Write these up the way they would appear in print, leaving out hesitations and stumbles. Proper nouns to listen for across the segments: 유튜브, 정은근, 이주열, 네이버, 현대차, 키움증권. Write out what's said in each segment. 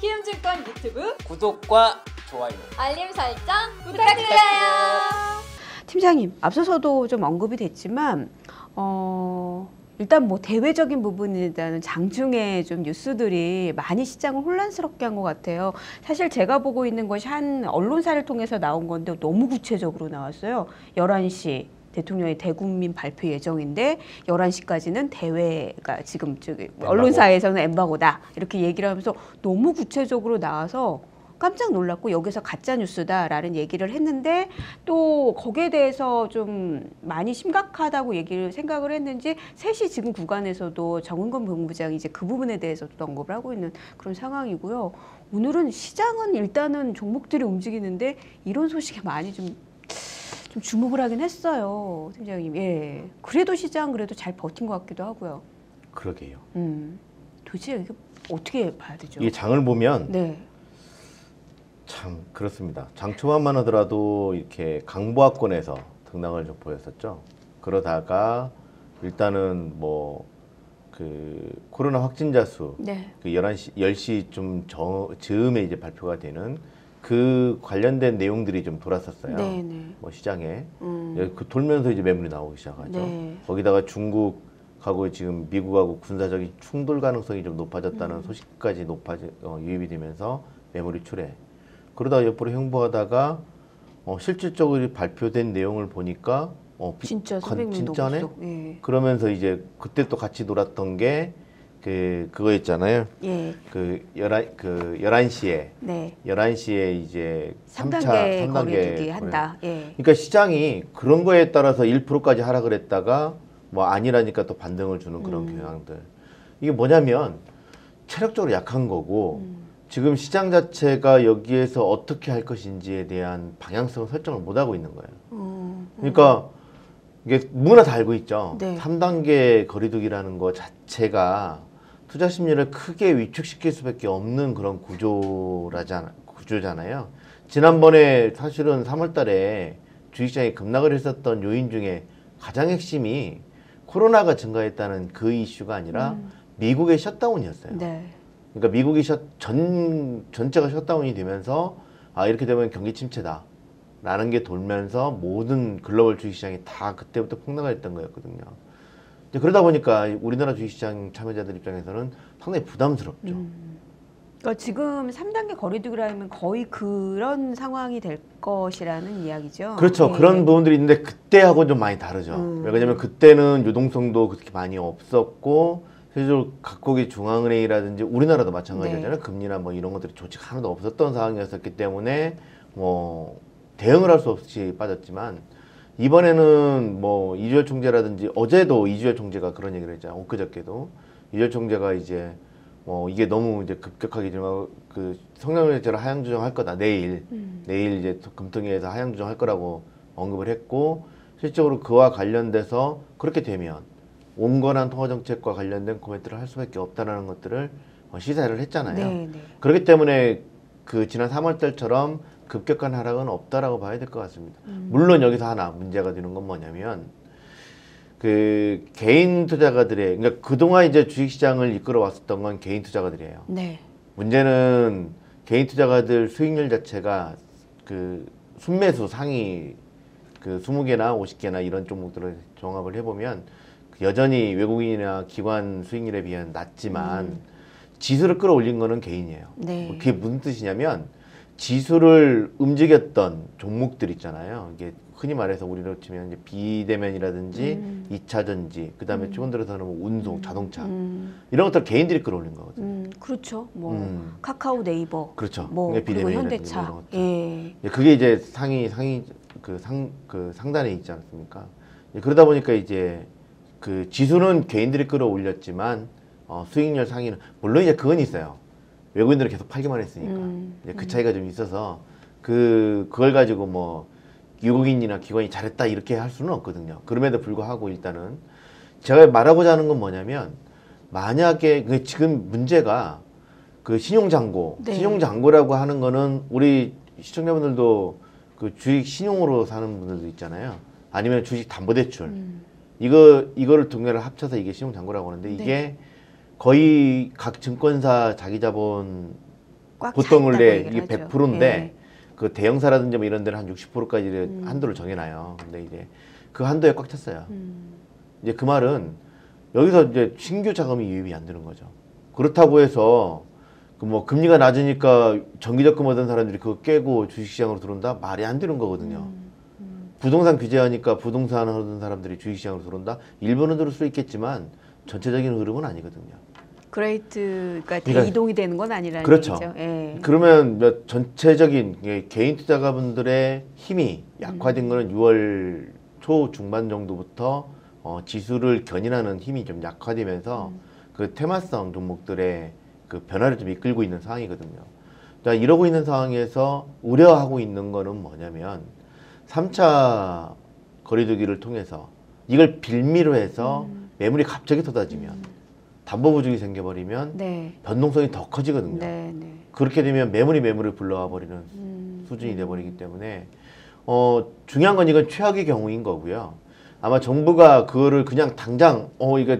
키움증권 유튜브 구독과 좋아요, 알림 설정 부탁드려요. 팀장님, 앞서서도 좀 언급이 됐지만 일단 뭐 대외적인 부분에 대한 장중에 좀 뉴스들이 많이 시장을 혼란스럽게 한 것 같아요. 사실 제가 보고 있는 것이 한 언론사를 통해서 나온 건데 너무 구체적으로 나왔어요. 11시 대통령의 대국민 발표 예정인데 11시까지는 대회가 지금 언론사에서는 엠바고다 이렇게 얘기를 하면서 너무 구체적으로 나와서 깜짝 놀랐고, 여기서 가짜뉴스다라는 얘기를 했는데 또 거기에 대해서 좀 많이 심각하다고 얘기를 생각을 했는지 3시 지금 구간에서도 정은근 본부장이 이제 그 부분에 대해서도 언급을 하고 있는 그런 상황이고요. 오늘은 시장은 일단은 종목들이 움직이는데 이런 소식에 많이 좀 주목을 하긴 했어요. 팀장님, 예. 그래도 시장 그래도 잘 버틴 것 같기도 하고요. 그러게요. 도대체 이게 어떻게 봐야 되죠? 이 장을 보면 네. 참 그렇습니다. 장 초반만 하더라도 이렇게 강보합권에서 등락을 좀 보였었죠. 그러다가 일단은 뭐 그 코로나 확진자 수 네. 그 10시쯤 이제 발표가 되는 그 관련된 내용들이 좀 돌았었어요. 네네. 뭐 시장에 그 돌면서 이제 매물이 나오기 시작하죠. 네. 거기다가 중국하고 지금 미국하고 군사적인 충돌 가능성이 좀 높아졌다는 소식까지 유입이 되면서 매물이 출해. 그러다가 옆으로 횡보하다가 실질적으로 발표된 내용을 보니까 진짜네? 예. 그러면서 이제 그때 또 같이 놀았던 게 그거 있잖아요. 예. 그 11시에 네. 11시에 이제 3단계 거리두기 한다. 예. 그러니까 시장이 그런 거에 따라서 1%까지 하락을 했다가 뭐 아니라니까 또 반등을 주는 그런 경향들. 이게 뭐냐면 체력적으로 약한 거고 지금 시장 자체가 여기에서 어떻게 할 것인지에 대한 방향성 설정을 못 하고 있는 거예요. 그러니까 이게 누구나 다 알고 있죠. 네. 3단계 거리두기라는 거 자체가 투자 심리를 크게 위축시킬 수밖에 없는 그런 구조잖아요. 지난번에 사실은 3월 달에 주식시장이 급락을 했었던 요인 중에 가장 핵심이 코로나가 증가했다는 그 이슈가 아니라 미국의 셧다운이었어요. 네. 그러니까 미국이 전체가 셧다운이 되면서 아 이렇게 되면 경기 침체다 라는 게 돌면서 모든 글로벌 주식시장이 다 그때부터 폭락을 했던 거였거든요. 이제 그러다 보니까 우리나라 주식시장 참여자들 입장에서는 상당히 부담스럽죠. 그러니까 지금 3단계 거리두기라면 거의 그런 상황이 될 것이라는 이야기죠. 그렇죠. 네. 그런 부분들이 있는데 그때하고는 좀 많이 다르죠. 왜냐하면 그때는 유동성도 그렇게 많이 없었고 실제로 각국의 중앙은행이라든지 우리나라도 마찬가지잖아요. 네. 금리나 뭐 이런 것들이 조치가 하나도 없었던 상황이었기 때문에 뭐 대응을 할 수 없이 빠졌지만 이번에는 뭐 이주열 총재라든지 어제도 이주열 총재가 그런 얘기를 했잖아요. 엊그저께도 이주열 총재가 이제 이게 너무 이제 급격하게 그 성장률대로 하향 조정할 거다. 내일 이제 금통위에서 하향 조정할 거라고 언급을 했고 실적으로 그와 관련돼서 그렇게 되면 온건한 통화정책과 관련된 코멘트를 할 수밖에 없다는 것들을 시사를 했잖아요. 네네. 그렇기 때문에 그 지난 3월달처럼 급격한 하락은 없다라고 봐야 될 것 같습니다. 물론 여기서 하나 문제가 되는 건 뭐냐면 그 개인 투자가들의 그러니까 그동안 이제 주식시장을 이끌어 왔었던 건 개인 투자가들이에요. 네. 문제는 개인 투자가들 수익률 자체가 그 순매수 상위 그 20개나 50개나 이런 종목들을 종합을 해보면 여전히 외국인이나 기관 수익률에 비하면 낮지만 지수를 끌어올린 거는 개인이에요. 네. 그게 무슨 뜻이냐면 지수를 움직였던 종목들 있잖아요. 이게 흔히 말해서 우리로 치면 이제 비대면이라든지 2차전지, 그 다음에 최근 들어서는 뭐 운송, 자동차 이런 것들 개인들이 끌어올린 거거든요. 그렇죠. 뭐 카카오, 네이버, 그렇죠. 뭐 그리고 현대차. 예. 그게 이제 상단에 있지 않습니까? 그러다 보니까 이제 그 지수는 개인들이 끌어올렸지만 수익률 상위는 물론 이제 그건 있어요. 외국인들은 계속 팔기만 했으니까 이제 그 차이가 좀 있어서 그걸 가지고 뭐 유국인이나 기관이 잘했다 이렇게 할 수는 없거든요. 그럼에도 불구하고 일단은 제가 말하고자 하는 건 뭐냐면 만약에 지금 문제가 그 신용잔고, 네. 신용잔고라고 하는 거는 우리 시청자분들도 그 주식 신용으로 사는 분들도 있잖아요. 아니면 주식 담보대출. 이거를 두 개를 합쳐서 이게 신용잔고라고 하는데 이게 네. 거의 각 증권사 자기 자본 보통 원래 이게 100%인데 네. 그 대형사라든지 뭐 이런 데는 한 60%까지 한도를 정해놔요. 근데 이제 그 한도에 꽉 찼어요. 이제 그 말은 여기서 이제 신규 자금이 유입이 안 되는 거죠. 그렇다고 해서 그 뭐 금리가 낮으니까 정기적금 얻은 사람들이 그거 깨고 주식시장으로 들어온다? 말이 안 되는 거거든요. 부동산 규제하니까 부동산 얻은 사람들이 주식시장으로 들어온다? 일부는 들을 수 있겠지만 전체적인 흐름은 아니거든요. 그레이트가 대이동이 되는 건 아니라는 그렇죠. 얘기죠. 예. 그러면 전체적인 개인 투자가분들의 힘이 약화된 거는 6월 초 중반 정도부터 지수를 견인하는 힘이 좀 약화되면서 그 테마성 종목들의 그 변화를 좀 이끌고 있는 상황이거든요. 자, 이러고 있는 상황에서 우려하고 있는 거는 뭐냐면 3차 거리두기를 통해서 이걸 빌미로 해서 매물이 갑자기 쏟아지면 담보부족이 생겨버리면 네. 변동성이 더 커지거든요. 네, 네. 그렇게 되면 매물이 불러와 버리는 수준이 돼버리기 때문에 중요한 건 이건 최악의 경우인 거고요. 아마 정부가 그거를 그냥 당장 이거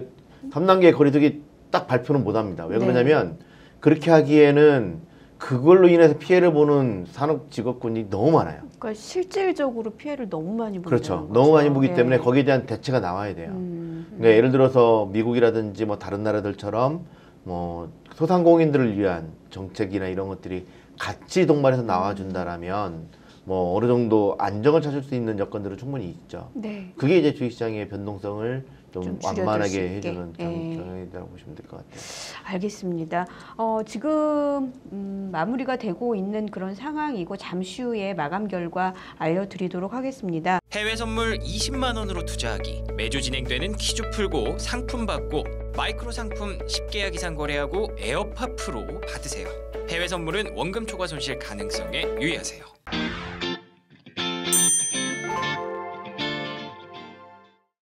3단계 거리두기 딱 발표는 못합니다. 왜 그러냐면 네. 그렇게 하기에는 그걸로 인해서 피해를 보는 산업 직업군이 너무 많아요. 그러니까 실질적으로 피해를 너무 많이 보는 그렇죠. 거죠. 너무 많이 보기 네. 때문에 거기에 대한 대체가 나와야 돼요. 그러니까 예를 들어서 미국이라든지 뭐 다른 나라들처럼 뭐 소상공인들을 위한 정책이나 이런 것들이 같이 동반해서 나와준다라면 뭐 어느 정도 안정을 찾을 수 있는 여건들은 충분히 있죠. 네. 그게 이제 주식시장의 변동성을 좀 완만하게 해주는 경향이라고 보시면 될 것 같아요. 알겠습니다. 지금 마무리가 되고 있는 그런 상황이고 잠시 후에 마감 결과 알려드리도록 하겠습니다. 해외 선물 20만 원으로 투자하기, 매주 진행되는 퀴즈 풀고 상품 받고 마이크로 상품 10계약 이상 거래하고 에어팟 프로 받으세요. 해외 선물은 원금 초과 손실 가능성에 유의하세요.